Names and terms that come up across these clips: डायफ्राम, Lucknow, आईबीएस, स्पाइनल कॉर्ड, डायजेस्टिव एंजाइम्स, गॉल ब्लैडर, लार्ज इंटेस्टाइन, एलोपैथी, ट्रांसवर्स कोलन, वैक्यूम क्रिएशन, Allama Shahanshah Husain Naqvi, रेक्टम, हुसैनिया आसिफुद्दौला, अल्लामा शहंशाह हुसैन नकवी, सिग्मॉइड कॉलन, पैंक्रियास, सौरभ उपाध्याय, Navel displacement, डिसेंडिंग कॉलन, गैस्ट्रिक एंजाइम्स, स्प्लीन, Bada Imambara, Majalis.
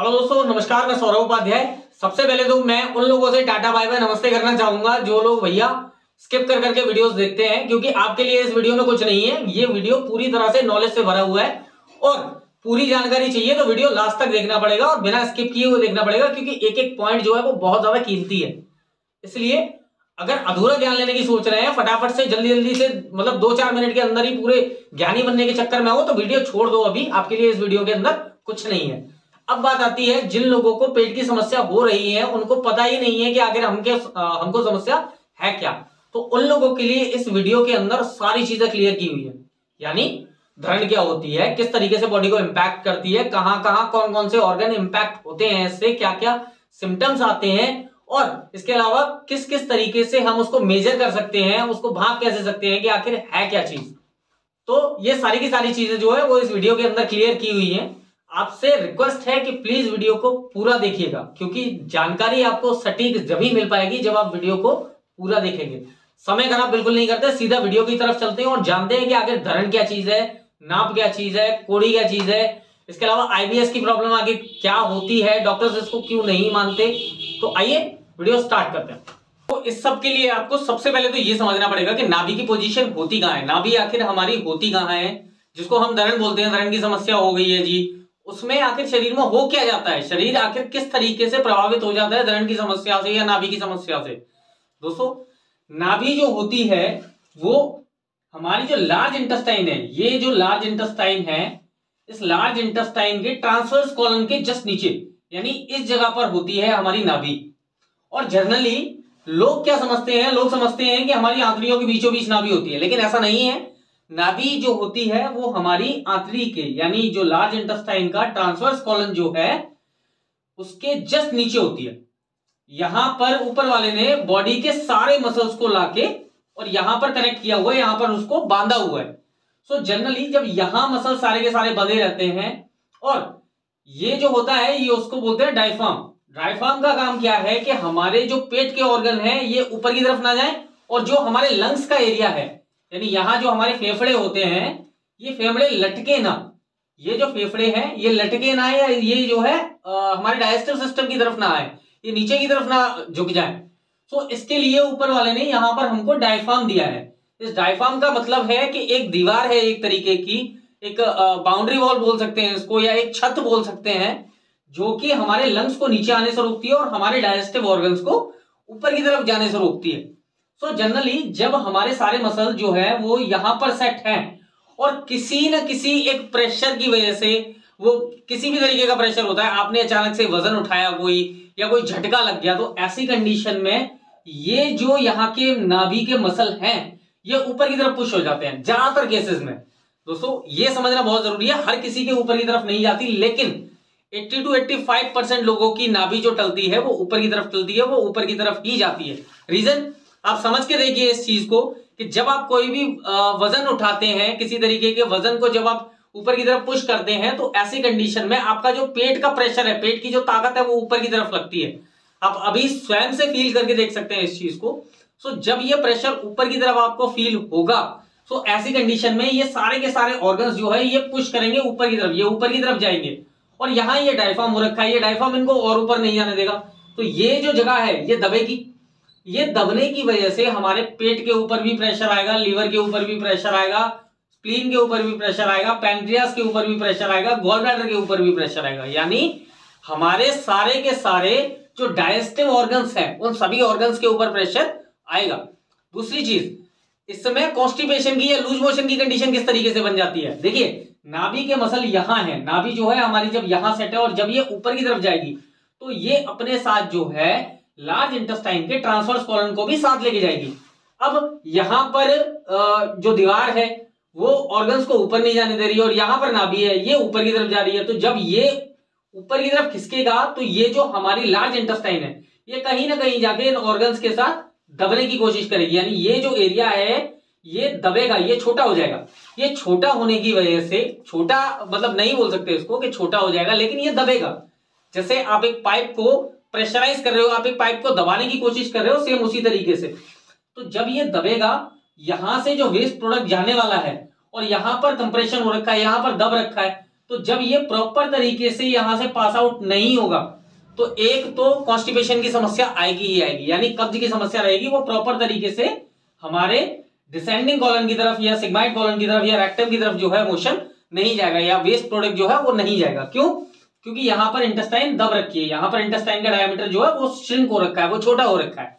Hello दोस्तों, नमस्कार। मैं सौरभ उपाध्याय। सबसे पहले तो मैं उन लोगों से टाटा बाय बाय नमस्ते करना चाहूंगा जो लोग भैया स्किप कर करके वीडियोस देखते हैं, क्योंकि आपके लिए इस वीडियो में कुछ नहीं है। ये वीडियो पूरी तरह से नॉलेज से भरा हुआ है और पूरी जानकारी चाहिए तो वीडियो लास्ट तक देखना पड़ेगा और बिना स्किप किए हुए देखना पड़ेगा, क्योंकि एक एक पॉइंट जो है वो बहुत ज्यादा कीमती है। इसलिए अगर अधूरा ज्ञान लेने की सोच रहे हैं, फटाफट से जल्दी से मतलब 2-4 मिनट के अंदर ही पूरे ज्ञानी बनने के चक्कर में हो तो वीडियो छोड़ दो। अभी आपके लिए इस वीडियो के अंदर कुछ नहीं है। अब बात आती है जिन लोगों को पेट की समस्या हो रही है, उनको पता ही नहीं है कि आखिर हमको समस्या है क्या, तो उन लोगों के लिए इस वीडियो के अंदर सारी चीजें क्लियर की हुई है। यानी धरण क्या होती है, किस तरीके से बॉडी को इम्पैक्ट करती है, कहाँ कौन कौन से ऑर्गन इम्पैक्ट होते हैं, इससे क्या क्या सिम्टम्स आते हैं और इसके अलावा किस किस तरीके से हम उसको मेजर कर सकते हैं, उसको भांप कैसे सकते हैं कि आखिर है क्या चीज। तो ये सारी की सारी चीजें जो है वो इस वीडियो के अंदर क्लियर की हुई है। आपसे रिक्वेस्ट है कि प्लीज वीडियो को पूरा देखिएगा, क्योंकि जानकारी आपको सटीक जब ही मिल पाएगी जब आप वीडियो को पूरा देखेंगे। समय खराब बिल्कुल नहीं करते, सीधा वीडियो की तरफ चलते हैं और जानते हैं कि आखिर धरण क्या चीज है, नाप क्या चीज है, कोड़ी क्या चीज है, इसके अलावा आईबीएस की प्रॉब्लम आगे क्या होती है, डॉक्टर्स इसको क्यों नहीं मानते। तो आइए वीडियो स्टार्ट करते हैं। तो इस सब के लिए आपको सबसे पहले तो ये समझना पड़ेगा कि नाभि की पोजीशन होती कहाँ है, नाभि आखिर हमारी होती कहाँ है, जिसको हम धरण बोलते हैं। धरण की समस्या हो गई है जी, उसमें आखिर शरीर में हो क्या जाता है, शरीर आखिर किस तरीके से प्रभावित हो जाता है धरण की समस्या से या नाभि की समस्या से। दोस्तों नाभि जो होती है वो हमारी जो लार्ज इंटेस्टाइन है, ये जो लार्ज इंटेस्टाइन है, इस लार्ज इंटेस्टाइन के ट्रांसवर्स कोलन के जस्ट नीचे यानी इस जगह पर होती है हमारी नाभि। और जनरली लोग क्या समझते हैं, लोग समझते हैं कि हमारी आंतड़ियों के बीचों बीच नाभि होती है, लेकिन ऐसा नहीं है। नाभि जो होती है वो हमारी आंतड़ी के यानी जो लार्ज इंटेस्टाइन का ट्रांसवर्स कोलन जो है उसके जस्ट नीचे होती है। यहां पर ऊपर वाले ने बॉडी के सारे मसल्स को लाके और यहां पर कनेक्ट किया हुआ है, यहां पर उसको बांधा हुआ है। सो जनरली जब यहां मसल सारे के सारे बंधे रहते हैं और ये जो होता है ये उसको बोलते हैं डायफ्राम। डायफ्राम का काम क्या है कि हमारे जो पेट के ऑर्गन है ये ऊपर की तरफ ना जाए और जो हमारे लंग्स का एरिया है यानी यहां जो हमारे फेफड़े होते हैं ये फेफड़े लटके ना, ये जो फेफड़े हैं ये लटके ना या ये जो है हमारे डाइजेस्टिव सिस्टम की तरफ ना आए, ये नीचे की तरफ ना झुक जाए। सो इसके लिए ऊपर वाले ने यहां पर हमको डायफ्राम दिया है। इस डायफ्राम का मतलब है कि एक दीवार है, एक तरीके की एक बाउंड्री वॉल बोल सकते हैं इसको या एक छत बोल सकते हैं, जो कि हमारे लंग्स को नीचे आने से रोकती है और हमारे डाइजेस्टिव ऑर्गन्स को ऊपर की तरफ जाने से रोकती है। सो जनरली जब हमारे सारे मसल जो है वो यहां पर सेट हैं और किसी न किसी एक प्रेशर की वजह से, वो किसी भी तरीके का प्रेशर होता है, आपने अचानक से वजन उठाया कोई या कोई झटका लग गया, तो ऐसी कंडीशन में ये जो यहाँ के नाभि के मसल हैं ये ऊपर की तरफ पुश हो जाते हैं ज्यादातर केसेस में। दोस्तों ये समझना बहुत जरूरी है, हर किसी के ऊपर की तरफ नहीं जाती, लेकिन 80 से 85% लोगों की नाभि जो टलती है वो ऊपर की तरफ टलती है, वो ऊपर की तरफ ही जाती है। रीजन आप समझ के देखिए इस चीज को कि जब आप कोई भी वजन उठाते हैं, किसी तरीके के वजन को जब आप ऊपर की तरफ पुश करते हैं, तो ऐसी कंडीशन में आपका जो पेट का प्रेशर है, पेट की जो ताकत है वो ऊपर की तरफ लगती है। आप अभी स्वयं से फील करके देख सकते हैं इस चीज को। सो जब ये प्रेशर ऊपर की तरफ आपको फील होगा, सो ऐसी कंडीशन में ये सारे के सारे ऑर्गन्स जो है ये पुश करेंगे ऊपर की तरफ, ये ऊपर की तरफ जाएंगे और यहाँ ये डायफ्राम हो रखा है, ये डायफ्राम इनको और ऊपर नहीं जाने देगा। तो ये जो जगह है ये दबेगी, ये दबने की वजह से हमारे पेट के ऊपर भी प्रेशर आएगा, लीवर के ऊपर भी प्रेशर आएगा, स्प्लीन के ऊपर भी प्रेशर आएगा, पैंक्रियास के ऊपर भी प्रेशर आएगा, गॉल ब्लैडर के ऊपर भी प्रेशर आएगा। यानी हमारे सारे के सारे जो डाइजेस्टिव ऑर्गन्स हैं उन सभी ऑर्गन्स के ऊपर प्रेशर आएगा। दूसरी चीज, इस समय कॉन्स्टिपेशन की या लूज मोशन की कंडीशन किस तरीके से बन जाती है। देखिए नाभि के मसल यहाँ है, नाभि जो है हमारी जब यहाँ सेट है और जब ये ऊपर की तरफ जाएगी तो ये अपने साथ जो है लार्ज इंटेस्टाइन के ट्रांसवर्स कोलन को भी साथ लेके जाएगी। अब यहां पर जो दीवार है वो ऑर्गन्स को ऊपर नहीं जाने दे रही है और यहां पर नाभि है ये ऊपर की तरफ जा रही है, तो जब ये ऊपर की तरफ खिसकेगा तो ये जो हमारी लार्ज इंटेस्टाइन है ये कहीं ना कहीं जाके इन ऑर्गन्स के साथ दबने की कोशिश करेगी। यानी ये जो एरिया है ये दबेगा, ये छोटा हो जाएगा। ये छोटा होने की वजह से, छोटा मतलब नहीं बोल सकते इसको कि छोटा हो जाएगा, लेकिन ये दबेगा। जैसे आप एक पाइप को प्रेशराइज कर रहे हो, आप एक पाइप को दबाने की कोशिश कर रहे हो, सेम उसी तरीके से। तो जब ये दबेगा, यहां से जो वेस्ट प्रोडक्ट जाने वाला है और यहां पर कंप्रेशन हो रखा है, यहां पर दब रखा है, तो जब ये प्रॉपर तरीके से यहां से पास आउट नहीं होगा तो एक तो कॉन्स्टिपेशन की समस्या आएगी ही आएगी, यानी कब्ज की समस्या रहेगी। वो प्रॉपर तरीके से हमारे डिसेंडिंग कॉलन की तरफ या सिग्मॉइड कॉलन की तरफ या रेक्टम की तरफ जो है मोशन नहीं जाएगा, या वेस्ट प्रोडक्ट जो है वो नहीं जाएगा। क्यों? क्योंकि यहां पर इंटेस्टाइन दब रखी है, यहां पर इंटेस्टाइन का डायमीटर जो है वो श्रिंक हो रखा है, वो छोटा हो रखा है।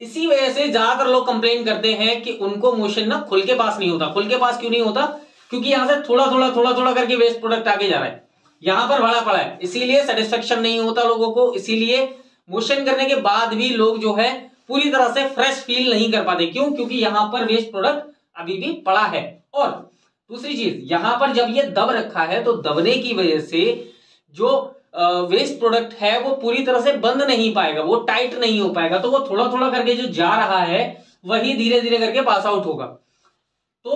इसी वजह से ज्यादातर लोग कंप्लेन करते हैं कि उनको मोशन ना खुल के पास नहीं होता। खुल के पास क्यों नहीं होता? क्योंकि यहां से थोड़ा थोड़ा करके वेस्ट प्रोडक्ट आगे जा रहा है, यहां पर भरा पड़ा है, इसीलिए सेटिस्फेक्शन नहीं होता लोगों को। इसीलिए मोशन करने के बाद भी लोग जो है पूरी तरह से फ्रेश फील नहीं कर पाते। क्यों? क्योंकि यहां पर वेस्ट प्रोडक्ट अभी भी पड़ा है। और दूसरी चीज, यहां पर जब ये दब रखा है तो दबने की वजह से जो वेस्ट प्रोडक्ट है वो पूरी तरह से बंद नहीं पाएगा, वो टाइट नहीं हो पाएगा, तो वो थोड़ा थोड़ा करके जो जा रहा है वही धीरे धीरे करके पास आउट होगा। तो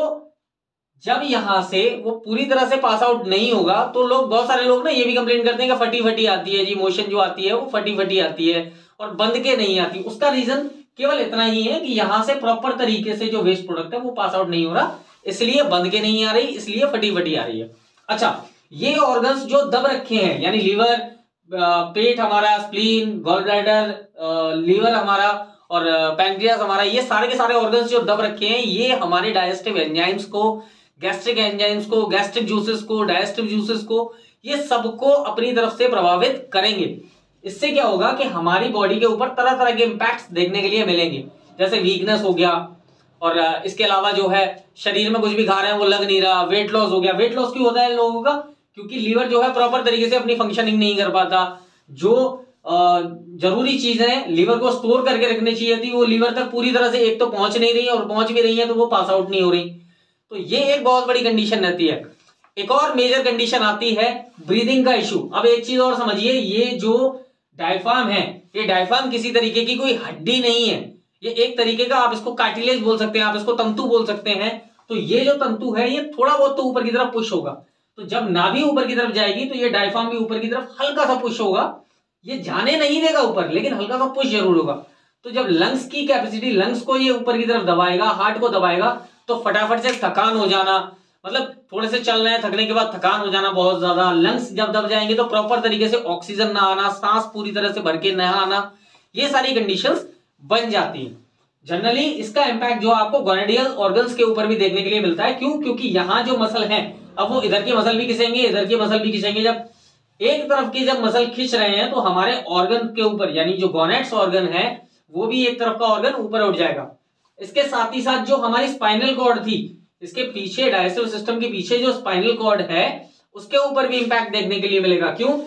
जब यहां से वो पूरी तरह से पास आउट नहीं होगा तो लोग, बहुत सारे लोग ना ये भी कंप्लेन करते हैं कि फटी फटी आती है जी, मोशन जो आती है वो फटी फटी आती है और बंद के नहीं आती। उसका रीजन केवल इतना ही है कि यहां से प्रॉपर तरीके से जो वेस्ट प्रोडक्ट है वो पास आउट नहीं हो रहा, इसलिए बंद के नहीं आ रही, इसलिए फटी फटी आ रही है। अच्छा, ये ऑर्गन्स जो दब रखे हैं, यानी लीवर, पेट हमारा, स्प्लीन, गॉल ब्लैडर, लीवर हमारा और पैंक्रियास हमारा, ये सारे के सारे ऑर्गन्स जो दब रखे हैं ये हमारे डायजेस्टिव एंजाइम्स को, गैस्ट्रिक एंजाइम्स को, गैस्ट्रिक जूसेस को, डायजेस्टिव जूसेस को, ये सबको अपनी तरफ से प्रभावित करेंगे। इससे क्या होगा कि हमारी बॉडी के ऊपर तरह तरह के इम्पैक्ट्स देखने के लिए मिलेंगे, जैसे वीकनेस हो गया, और इसके अलावा जो है शरीर में कुछ भी खा रहे हैं वो लग नहीं रहा, वेट लॉस हो गया। वेट लॉस क्यों होता है लोगों का? क्योंकि लीवर जो है प्रॉपर तरीके से अपनी फंक्शनिंग नहीं कर पाता। जो जरूरी चीजें लीवर को स्टोर करके रखनी चाहिए थी वो लीवर तक पूरी तरह से एक तो पहुंच नहीं रही है, और पहुंच भी रही है तो वो पास आउट नहीं हो रही। तो ये एक बहुत बड़ी कंडीशन रहती है। एक और मेजर कंडीशन आती है ब्रीदिंग का इशू। अब एक चीज और समझिए, ये जो डायफ्राम है, ये डायफ्राम किसी तरीके की कोई हड्डी नहीं है, ये एक तरीके का आप इसको कार्टिलेज बोल सकते हैं, आप इसको तंतु बोल सकते हैं। तो ये जो तंतु है ये थोड़ा बहुत तो ऊपर की तरफ पुश होगा, तो जब नाभि ऊपर की तरफ जाएगी तो ये डायफ्राम भी ऊपर की तरफ हल्का सा पुश होगा। ये जाने नहीं देगा ऊपर, लेकिन हल्का सा पुश जरूर होगा। तो जब लंग्स की कैपेसिटी, लंग्स को ये ऊपर की तरफ दबाएगा, हार्ट को दबाएगा, तो फटाफट से थकान हो जाना, मतलब थोड़े से चल रहे हैं थकने के बाद थकान हो जाना बहुत ज्यादा। लंग्स जब दब जाएंगे तो प्रॉपर तरीके से ऑक्सीजन ना आना, सांस पूरी तरह से भर के ना आना, ये सारी कंडीशंस बन जाती है। जनरली इसका इम्पैक्ट जो आपको गोनेडियल ऑर्गन्स के ऊपर भी देखने के लिए मिलता है। क्यों? क्योंकि यहाँ जो मसल है, अब वो इधर के मसल भी खिंचेंगे, इधर के मसल भी खिंचेंगे। जब एक तरफ के जब मसल खिंच रहे हैं तो हमारे ऑर्गन के ऊपर, यानी जो गोनेड्स ऑर्गन है वो भी एक तरफ का ऑर्गन ऊपर उठ जाएगा। इसके साथ ही साथ जो हमारी स्पाइनल कॉर्ड थी, इसके पीछे डाइजेस्टिव सिस्टम के पीछे जो स्पाइनल कॉर्ड है उसके ऊपर भी इंपैक्ट देखने के लिए मिलेगा। क्यों?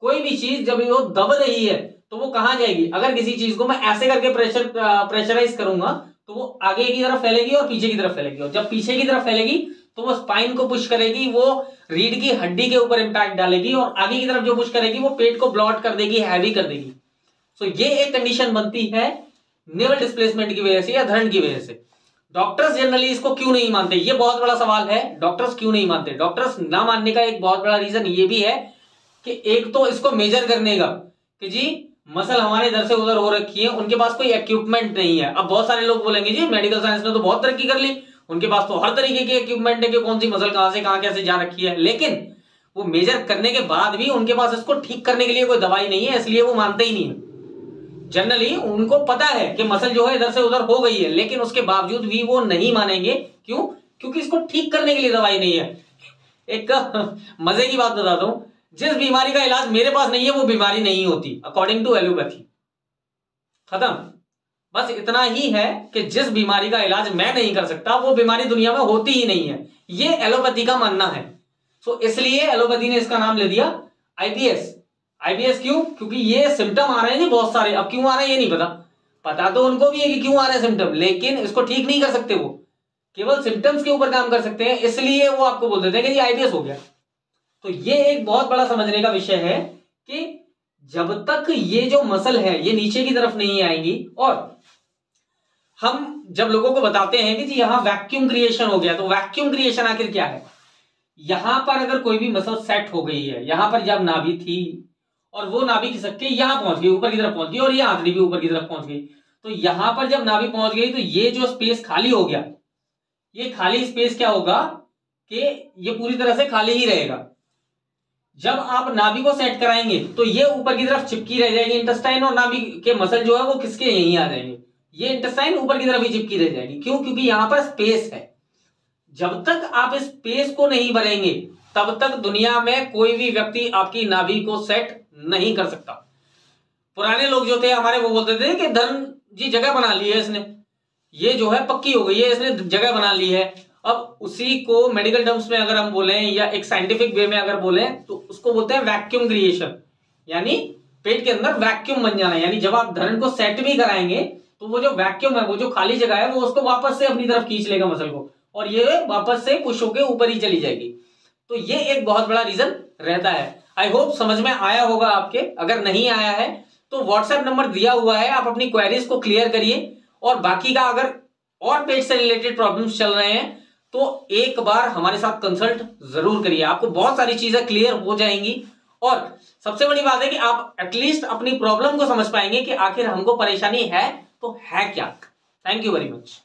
कोई भी चीज जब वो दब रही है तो वो कहां जाएगी? अगर किसी चीज को मैं ऐसे करके प्रेशराइज करूंगा तो वो आगे की तरफ फैलेगी और पीछे की तरफ फैलेगी, और जब पीछे की तरफ फैलेगी तो वो स्पाइन को पुश करेगी, वो रीढ़ की हड्डी के ऊपर इंपैक्ट डालेगी, और आगे की तरफ जो पुश करेगी वो पेट को ब्लॉट कर देगी, हैवी कर देगी। सो ये एक कंडीशन बनती है नेवल डिस्प्लेसमेंट की वजह से या धरण की वजह से। डॉक्टर्स जनरली इसको क्यों नहीं मानते? ये बहुत बड़ा सवाल है, डॉक्टर्स क्यों नहीं मानते? डॉक्टर्स ना मानने का एक बहुत बड़ा रीजन ये भी है कि एक तो इसको मेजर करने का कि जी मसल हमारे इधर से उधर हो रखी है, उनके पास कोई इक्विपमेंट नहीं है। अब बहुत सारे लोग बोलेंगे जी मेडिकल साइंस ने तो बहुत तरक्की कर ली, उनके पास तो हर तरीके की इक्विपमेंट है कि कौन सी मसल कहां से कहां कैसे जा रखी है, लेकिन वो मेजर करने के बाद भी उनके पास इसको ठीक करने के लिए कोई दवाई नहीं है, इसलिए वो मानते ही नहीं है। जनरली उनको पता है कि मसल जो है इधर से उधर हो गई है, लेकिन उसके बावजूद भी वो नहीं मानेंगे। क्यों? क्योंकि इसको ठीक करने के लिए दवाई नहीं है। एक मजे की बात बताता हूं, जिस बीमारी का इलाज मेरे पास नहीं है वो बीमारी नहीं होती अकॉर्डिंग टू एलोपैथी। खत्म, बस इतना ही है कि जिस बीमारी का इलाज मैं नहीं कर सकता वो बीमारी दुनिया में होती ही नहीं है, ये एलोपैथी का मानना है। सो इसलिए एलोपैथी ने इसका नाम ले दिया आईबीएस। आईबीएस क्यों? क्योंकि ये सिम्टम आ रहे हैं बहुत सारे, अब क्यों आ रहे हैं ये नहीं पता, पता तो उनको भी है कि क्यों आ रहे हैं सिम्टम, लेकिन इसको ठीक नहीं कर सकते, वो केवल सिम्टम्स के ऊपर काम कर सकते हैं, इसलिए वो आपको बोल देते हैं कि ये आईबीएस हो गया। तो ये एक बहुत बड़ा समझने का विषय है कि जब तक ये जो मसल है ये नीचे की तरफ नहीं आएंगी, और हम जब लोगों को बताते हैं कि जी यहां वैक्यूम क्रिएशन हो गया, तो वैक्यूम क्रिएशन आखिर क्या है? यहां पर अगर कोई भी मसल सेट हो गई है, यहां पर जब नाभि थी और वो नाभि खिसक के यहां पहुंच गई, ऊपर की तरफ पहुंच गई, और ये आंतड़ी भी ऊपर की तरफ पहुंच गई, तो यहां पर जब नाभि पहुंच गई तो ये जो स्पेस खाली हो गया, ये खाली स्पेस क्या होगा कि ये पूरी तरह से खाली ही रहेगा। जब आप नाभि को सेट कराएंगे तो ये ऊपर की तरफ चिपकी रह जाएगी। इंटेस्टाइन और नाभि के मसल जो है वो किसके यहीं आ जाएंगे, ये इंटेस्टाइन ऊपर की तरफ ही चिपकी रह जाएगी। क्यों? क्योंकि यहाँ पर स्पेस है। जब तक आप इस स्पेस को नहीं भरेंगे तब तक दुनिया में कोई भी व्यक्ति आपकी नाभि को सेट नहीं कर सकता। पुराने लोग जो थे हमारे वो बोलते थे कि धन जी जगह बना ली है इसने, ये जो है पक्की हो गई है, इसने जगह बना ली है। अब उसी को मेडिकल टर्म्स में अगर हम बोलें या एक साइंटिफिक वे में अगर बोलें तो उसको बोलते हैं वैक्यूम क्रिएशन, यानी पेट के अंदर वैक्यूम बन जाना। यानी जब आप धरण को सेट भी कराएंगे तो वो जो वैक्यूम है, वो जो खाली जगह है, वो उसको वापस से अपनी तरफ खींच लेगा मसल को, और ये वापस से पुश होके ऊपर ही चली जाएगी। तो ये एक बहुत बड़ा रीजन रहता है। आई होप समझ में आया होगा आपके। अगर नहीं आया है तो व्हाट्सएप नंबर दिया हुआ है, आप अपनी क्वेरीज को क्लियर करिए। और बाकी का अगर और पेट से रिलेटेड प्रॉब्लम्स चल रहे हैं तो एक बार हमारे साथ कंसल्ट जरूर करिए, आपको बहुत सारी चीजें क्लियर हो जाएंगी। और सबसे बड़ी बात है कि आप एटलीस्ट अपनी प्रॉब्लम को समझ पाएंगे कि आखिर हमको परेशानी है तो है क्या। Thank you very much.